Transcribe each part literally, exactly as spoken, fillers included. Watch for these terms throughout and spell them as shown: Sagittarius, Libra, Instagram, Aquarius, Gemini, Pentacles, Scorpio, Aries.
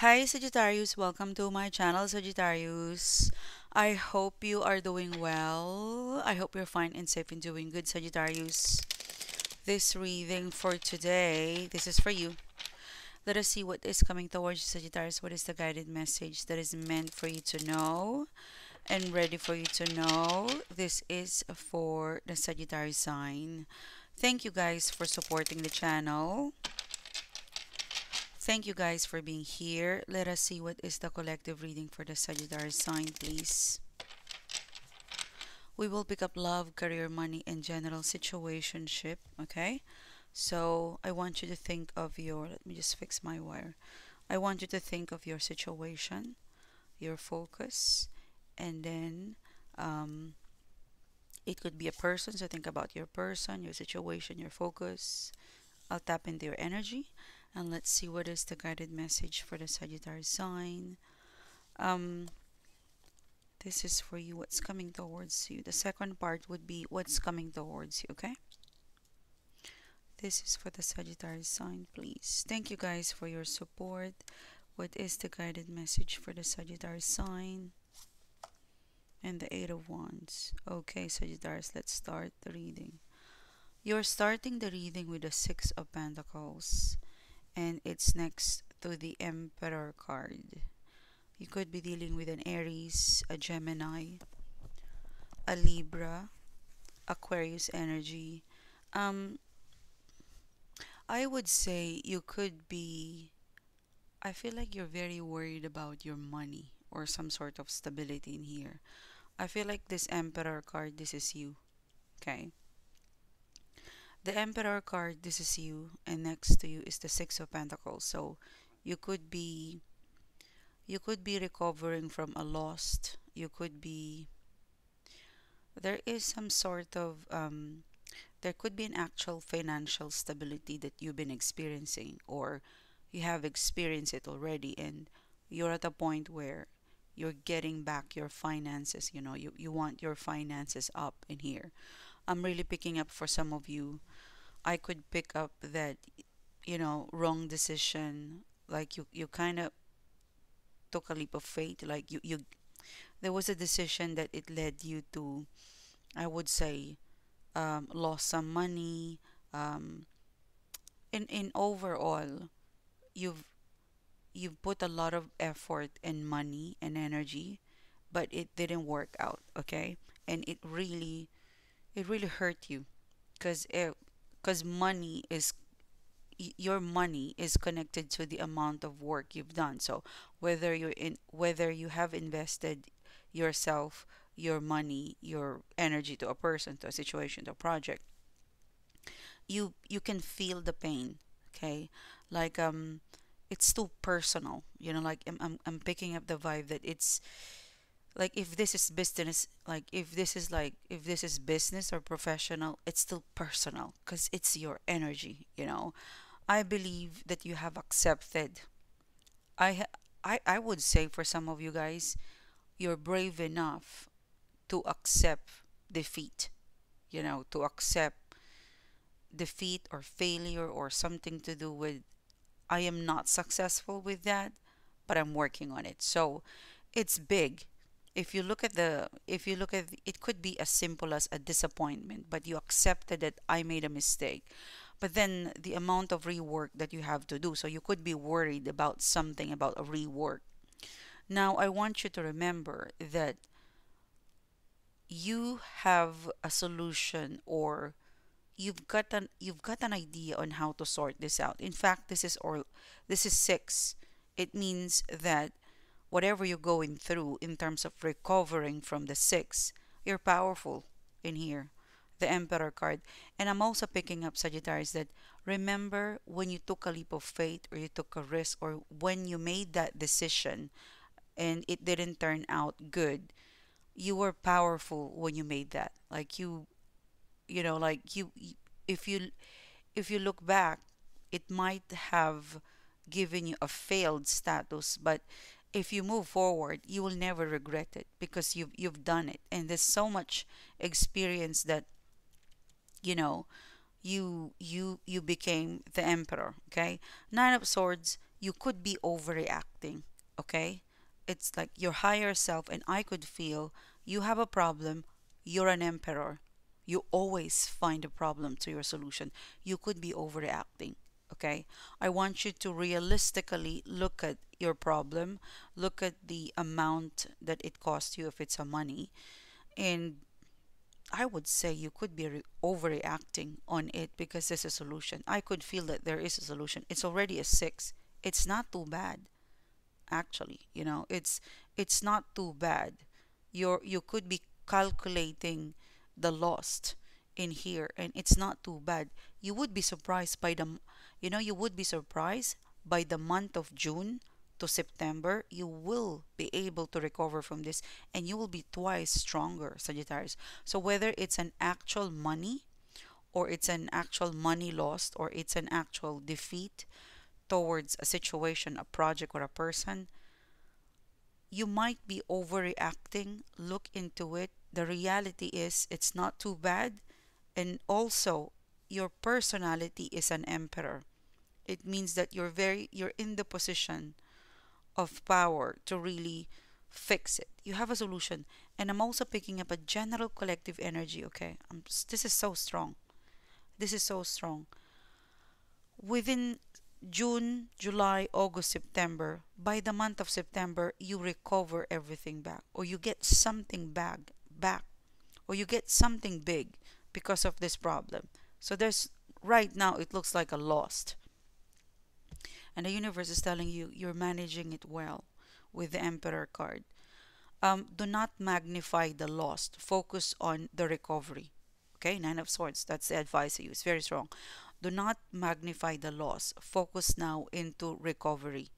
Hi Sagittarius, welcome to my channel Sagittarius. I hope you are doing well. I hope you're fine and safe and doing good Sagittarius. This reading for today, this is for you. Let us see what is coming towards you Sagittarius. What is the guided message that is meant for you to know and ready for you to know? This is for the Sagittarius sign. Thank you guys for supporting the channel. Thank you guys for being here. Let us see what is the collective reading for the Sagittarius sign, please. We will pick up love, career, money, and general situationship, okay? So I want you to think of your, let me just fix my wire. I want you to think of your situation, your focus, and then um, it could be a person. So think about your person, your situation, your focus. I'll tap into your energy. And let's see what is the guided message for the Sagittarius sign. Um, this is for you, what's coming towards you. The second part would be what's coming towards you, okay? This is for the Sagittarius sign, please. Thank you guys for your support. What is the guided message for the Sagittarius sign? And the Eight of Wands. Okay, Sagittarius, let's start the reading. You're starting the reading with the Six of Pentacles. And it's next to the Emperor card. You could be dealing with an Aries, a Gemini, a Libra, Aquarius energy. Um, I would say you could be, I feel like you're very worried about your money or some sort of stability in here. I feel like this Emperor card, this is you, okay? The Emperor card, this is you, and next to you is the Six of Pentacles. So you could be you could be recovering from a loss. You could be, there is some sort of um, there could be an actual financial stability that you've been experiencing, or you have experienced it already, and you're at a point where you're getting back your finances. You know, you, you want your finances up in here. I'm really picking up for some of you. I could pick up that, you know, wrong decision. Like you, you kind of took a leap of faith. Like you, you, there was a decision that it led you to, I would say, um, lost some money. Um, in in overall, you've you've put a lot of effort and money and energy, but it didn't work out. Okay, and it really. It really hurt you, because because money is your money is connected to the amount of work you've done. So whether you're in whether you have invested yourself, your money, your energy to a person, to a situation, to a project, you you can feel the pain. Okay, like um, it's too personal. You know, like I'm I'm, I'm picking up the vibe that it's. Like if this is business, like if this is like, if this is business or professional, it's still personal because it's your energy, you know. I believe that you have accepted. I, I, I would say for some of you guys, you're brave enough to accept defeat, you know, to accept defeat or failure or something to do with, I am not successful with that, but I'm working on it. So it's big. If you look at the, if you look at, the, it could be as simple as a disappointment, but you accepted that I made a mistake. But then the amount of rework that you have to do, so you could be worried about something, about a rework. Now, I want you to remember that you have a solution, or you've got an, you've got an idea on how to sort this out. In fact, this is all, this is six. It means that whatever you're going through in terms of recovering from the six, you're powerful in here, the Emperor card. And I'm also picking up, Sagittarius, that remember when you took a leap of faith or you took a risk, or when you made that decision and it didn't turn out good, you were powerful when you made that. Like you, you know, like you, if you, if you look back, it might have given you a failed status, but if you move forward, you will never regret it because you've, you've done it. And there's so much experience that, you know, you, you, you became the Emperor, okay? Nine of Swords you could be overreacting, okay? It's like your higher self, and I could feel you have a problem. You're an emperor. You always find a problem to your solution. You could be overreacting, okay? I want you to realistically look at your problem, look at the amount that it costs you if it's a money, and I would say you could be re overreacting on it because there's a solution. I could feel that there is a solution. It's already a six. It's not too bad, actually. You know, it's it's not too bad. You're you could be calculating the lost in here, and it's not too bad. You would be surprised by the, you know, you would be surprised by the month of June to September. You will be able to recover from this, and you will be twice stronger, Sagittarius. So whether it's an actual money, or it's an actual money lost, or it's an actual defeat towards a situation, a project, or a person, you might be overreacting. Look into it. The reality is it's not too bad, and also your personality is an emperor. It means that you're very you're in the position of power to really fix it. You have a solution, and I'm also picking up a general collective energy, okay? I'm just, this is so strong. This is so strong. Within June, July, August, September, by the month of September, you recover everything back, or you get something back, back, or you get something big because of this problem. So there's, right now, it looks like a lost. And the universe is telling you, you're managing it well with the Emperor card. Um, do not magnify the lost. Focus on the recovery. Okay, Nine of Swords. That's the advice I use. Very strong. Do not magnify the loss. Focus now into recovery.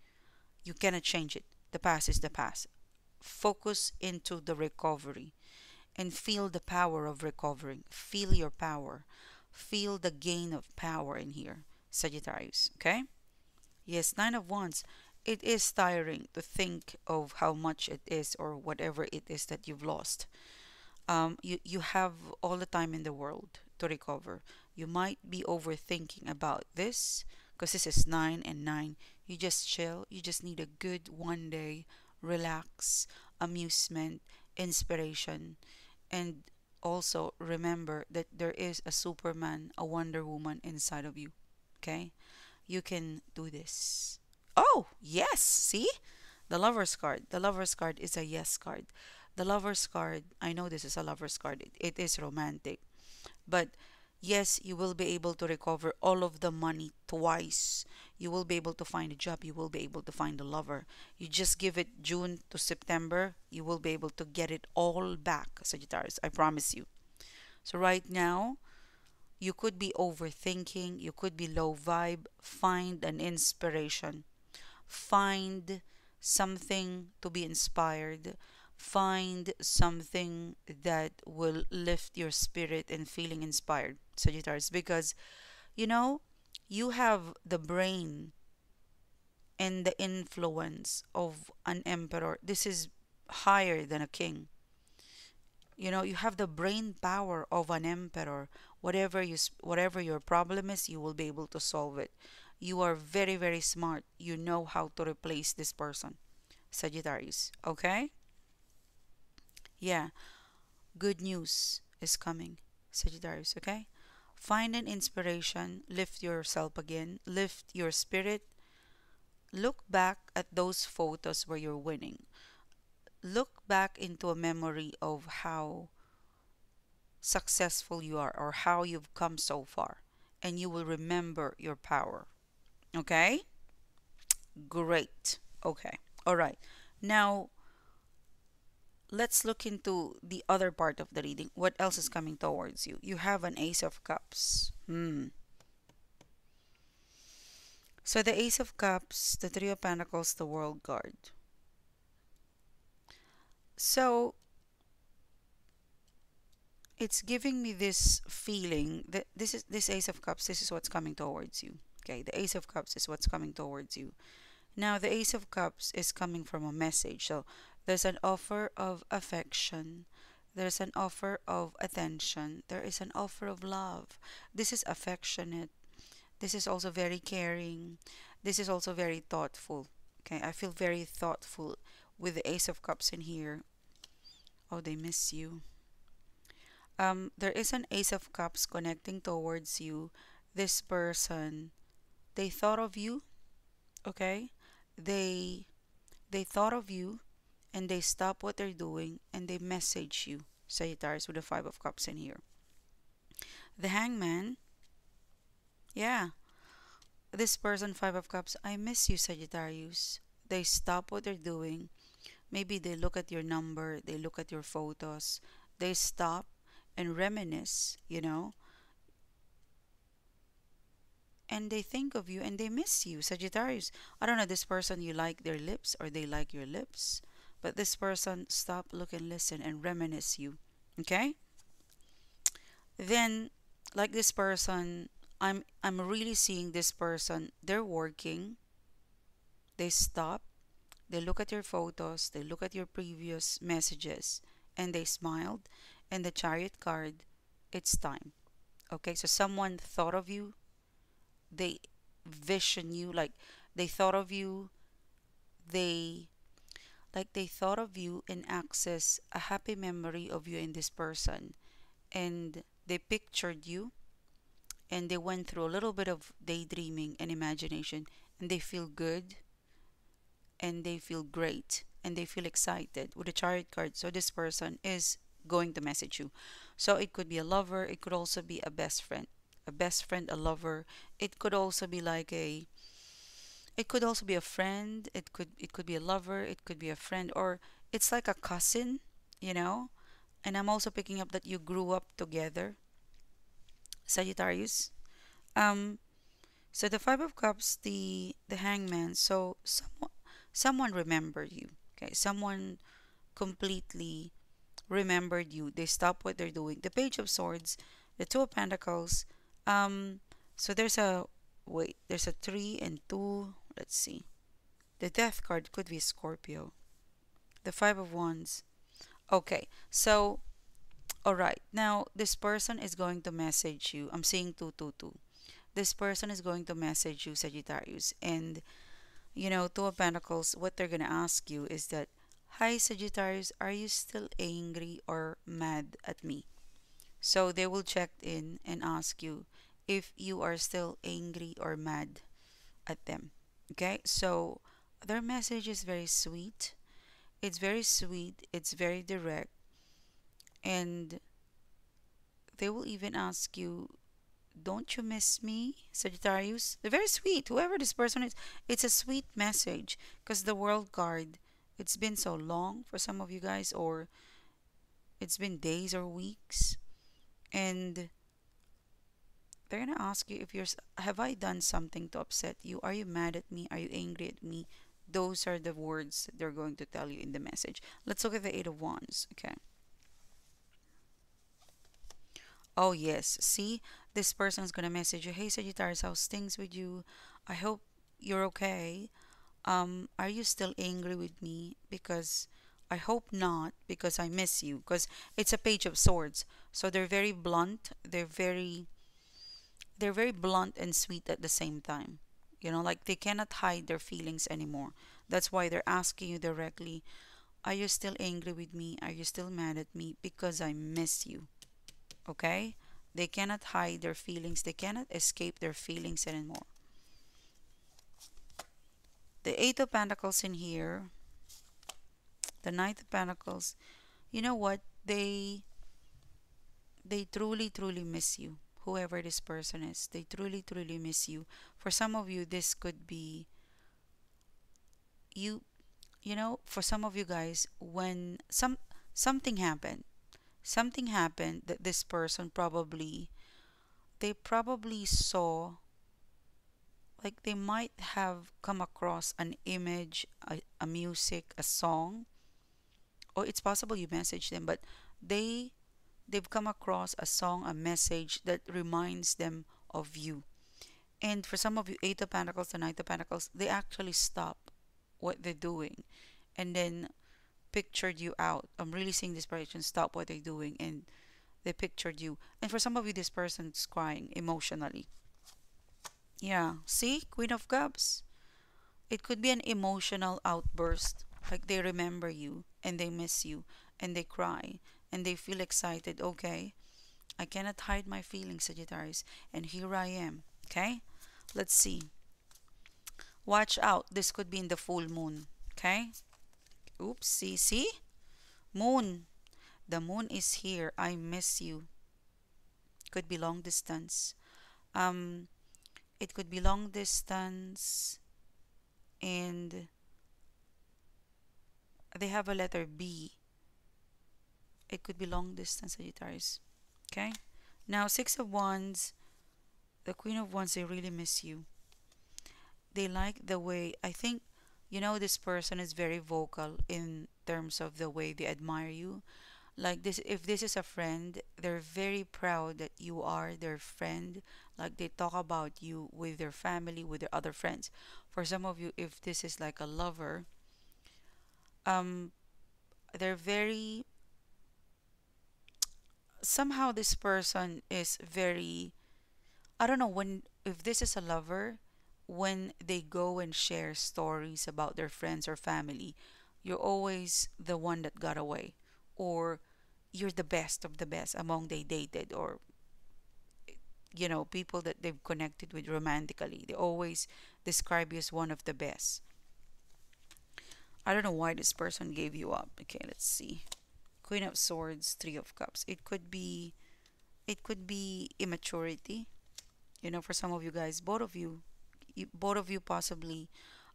You cannot change it. The past is the past. Focus into the recovery. And feel the power of recovering. Feel your power. Feel the gain of power in here, Sagittarius. Okay? Yes, Nine of Wands. It is tiring to think of how much it is or whatever it is that you've lost. Um, you, you have all the time in the world to recover. You might be overthinking about this because this is nine and nine. You just chill. You just need a good one day, relax, amusement, inspiration. And also remember that there is a Superman, a Wonder Woman inside of you. Okay? You can do this. Oh, yes. See? The Lover's card. The Lover's card is a yes card. The Lover's card, I know this is a Lover's card. It, it is romantic. But yes, you will be able to recover all of the money twice. You will be able to find a job. You will be able to find a lover. You just give it June to September. You will be able to get it all back, Sagittarius. I promise you. So right now, you could be overthinking. You could be low vibe. Find an inspiration. Find something to be inspired. Find something that will lift your spirit and feeling inspired, Sagittarius. Because, you know, you have the brain and the influence of an emperor. This is higher than a king. You know, you have the brain power of an emperor. Whatever you, whatever your problem is, you will be able to solve it. You are very, very smart. You know how to replace this person, Sagittarius. Okay? Yeah. Good news is coming, Sagittarius. Okay? Find an inspiration. Lift yourself again. Lift your spirit. Look back at those photos where you're winning. Look back into a memory of how successful you are or how you've come so far, and you will remember your power. Okay? Great. Okay. All right. Now, let's look into the other part of the reading. What else is coming towards you? You have an Ace of Cups. Hmm. So the Ace of Cups, the Three of Pentacles, the World Guard. So it's giving me this feeling that this is this Ace of Cups. This is what's coming towards you. Okay, the Ace of Cups is what's coming towards you. Now, the Ace of Cups is coming from a message. So there's an offer of affection. There's an offer of attention. There is an offer of love. This is affectionate. This is also very caring. This is also very thoughtful. Okay, I feel very thoughtful with the Ace of Cups in here. Oh, they miss you. Um, there is an Ace of Cups connecting towards you. This person, they thought of you. Okay, they they thought of you, and they stop what they're doing and they message you. Sagittarius with the Five of Cups in here. The Hangman. Yeah. This person, Five of Cups, I miss you, Sagittarius. They stop what they're doing. Maybe they look at your number, they look at your photos, they stop and reminisce, you know, and they think of you and they miss you, Sagittarius. I don't know, this person, you like their lips or they like your lips, but this person, stop, look and listen and reminisce you. Okay, then like this person, I'm I'm really seeing this person, they're working, they stop, they look at your photos, they look at your previous messages, and they smiled. And the Chariot card, it's time. Okay, so someone thought of you, they vision you, like they thought of you, they like they thought of you and access a happy memory of you in this person, and they pictured you. And they went through a little bit of daydreaming and imagination, and they feel good, and they feel great, and they feel excited with the Chariot card. So this person is going to message you. So it could be a lover, it could also be a best friend, a best friend, a lover. It could also be like a, it could also be a friend, it could, it could be a lover, it could be a friend, or it's like a cousin, you know. And I'm also picking up that you grew up together, Sagittarius. Um, so the Five of Cups, the the Hangman. So someone someone remembered you. Okay, someone completely remembered you. They stopped what they're doing. The Page of Swords, the Two of Pentacles. Um, so there's a wait. There's a three and two. Let's see. The Death card could be Scorpio. The Five of Wands. Okay, so. Alright, now this person is going to message you. I'm seeing two two two. This person is going to message you, Sagittarius. And, you know, Two of Pentacles, what they're going to ask you is that, hi, Sagittarius, are you still angry or mad at me? So they will check in and ask you if you are still angry or mad at them. Okay, so their message is very sweet. It's very sweet. It's very direct. And they will even ask you, don't you miss me, Sagittarius? They're very sweet, whoever this person is. It's a sweet message because the World card, it's been so long for some of you guys, or it's been days or weeks, and they're gonna ask you if you're, have I done something to upset you? Are you mad at me? Are you angry at me? Those are the words that they're going to tell you in the message. Let's look at the Eight of Wands. Okay. Oh yes, see, this person is going to message you, hey Sagittarius, how's things with you? I hope you're okay. Um, are you still angry with me? Because I hope not, because I miss you. Because it's a Page of Swords. So they're very blunt. They're very, they're very blunt and sweet at the same time. You know, like they cannot hide their feelings anymore. That's why they're asking you directly, are you still angry with me? Are you still mad at me? Because I miss you. Okay, they cannot hide their feelings, they cannot escape their feelings anymore. The Eight of Pentacles in here, the Ninth of Pentacles, you know what, they they truly truly miss you, whoever this person is. They truly truly miss you. For some of you, this could be you, you know, for some of you guys, when some something happened, something happened that this person probably, they probably saw, like they might have come across an image, a, a music, a song, or it's possible you messaged them, but they, they've come across a song, a message that reminds them of you. And for some of you, Eight of Pentacles, the Knight of Pentacles, they actually stop what they're doing and then pictured you out. I'm really seeing this person stop what they're doing and they pictured you. And for some of you, this person's crying emotionally. Yeah, see, Queen of Cups, It could be an emotional outburst, like they remember you and they miss you and they cry and they feel excited. Okay, I cannot hide my feelings, Sagittarius, and here I am. Okay, let's see. Watch out, this could be in the full moon. Okay, oopsie, see? Moon. The moon is here. I miss you. Could be long distance. Um, it could be long distance, and they have a letter B. It could be long distance, Sagittarius. Okay. Now, Six of Wands, the Queen of Wands, they really miss you. They like the way, I think, you know, this person is very vocal in terms of the way they admire you. Like this, if this is a friend, they're very proud that you are their friend. Like they talk about you with their family, with their other friends. For some of you, if this is like a lover, um, they're very, somehow this person is very, I don't know, when, if this is a lover, when they go and share stories about their friends or family, you're always the one that got away, or you're the best of the best among they dated, or, you know, people that they've connected with romantically. They always describe you as one of the best. I don't know why this person gave you up. Okay, let's see. Queen of Swords, Three of Cups. It could be, it could be immaturity. You know, for some of you guys, both of you, you both of you possibly,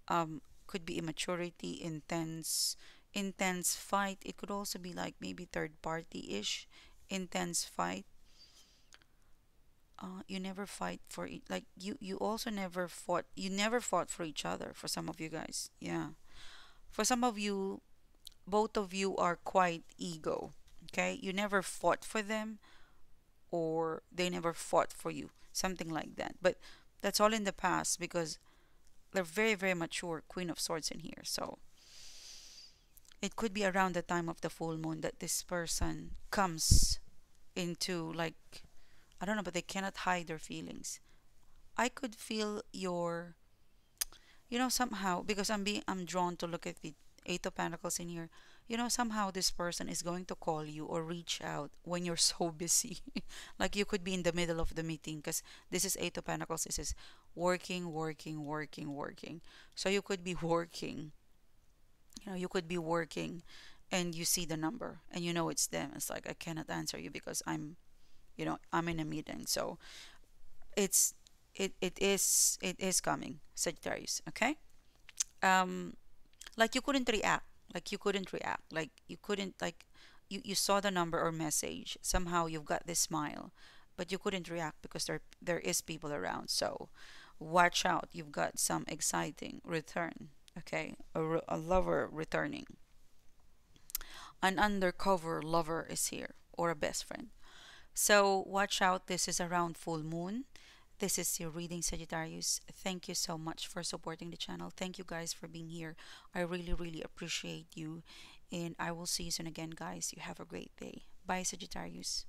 um, could be immaturity, intense, intense fight. It could also be like maybe third party-ish, intense fight. Uh, you never fight for it. Like you, you also never fought. You never fought for each other. For some of you guys, yeah. For some of you, both of you are quite ego. Okay, you never fought for them, or they never fought for you. Something like that. But that's all in the past, because they're very, very mature. Queen of Swords in here, so. It could be around the time of the full moon that this person comes into, like, I don't know, but they cannot hide their feelings. I could feel your, you know, somehow, because I'm being, I'm drawn to look at the Eight of Pentacles in here. You know, somehow this person is going to call you or reach out when you're so busy. Like you could be in the middle of the meeting, because this is Eight of Pentacles. This is working, working, working, working. So you could be working. You know, you could be working and you see the number and you know it's them. It's like, I cannot answer you because I'm, you know, I'm in a meeting. So it's, it, it is, it is coming, Sagittarius. Okay. Um, like you couldn't react, like you couldn't react, like you couldn't, like you, you saw the number or message. Somehow you've got this smile, but you couldn't react because there, there is people around. So watch out. You've got some exciting return. Okay, a, a lover returning. An undercover lover is here, or a best friend. So watch out. This is around full moon. This is your reading, Sagittarius. Thank you so much for supporting the channel. Thank you guys for being here. I really, really appreciate you. And I will see you soon again, guys. You have a great day. Bye, Sagittarius.